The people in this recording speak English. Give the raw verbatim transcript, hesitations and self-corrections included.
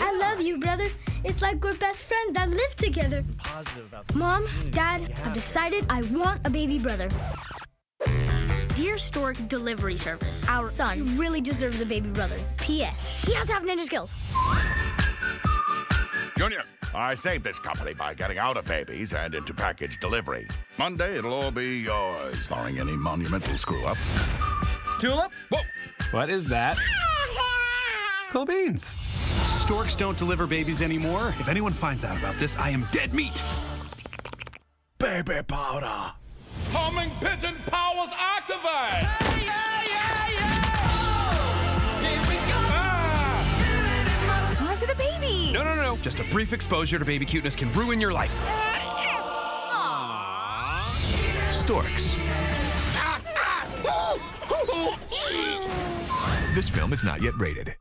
I love you, brother. It's like we're best friends that live together. Positive about this. Mom, Dad, I've decided I want a baby brother. Dear Stork Delivery Service, our son really deserves a baby brother. P S He has to have ninja skills. Junior, I saved this company by getting out of babies and into package delivery. Monday, it'll all be yours, barring any monumental screw-up. Tulip? Whoa! What is that? Cool beans. Storks don't deliver babies anymore. If anyone finds out about this, I am dead meat. Baby powder. Homing pigeon powers activate! Hey, yeah, yeah, yeah. Oh, here we go. Ah. Where's the baby? No, no, no. Just a brief exposure to baby cuteness can ruin your life. Aww. Storks. Ah, ah. This film is not yet rated.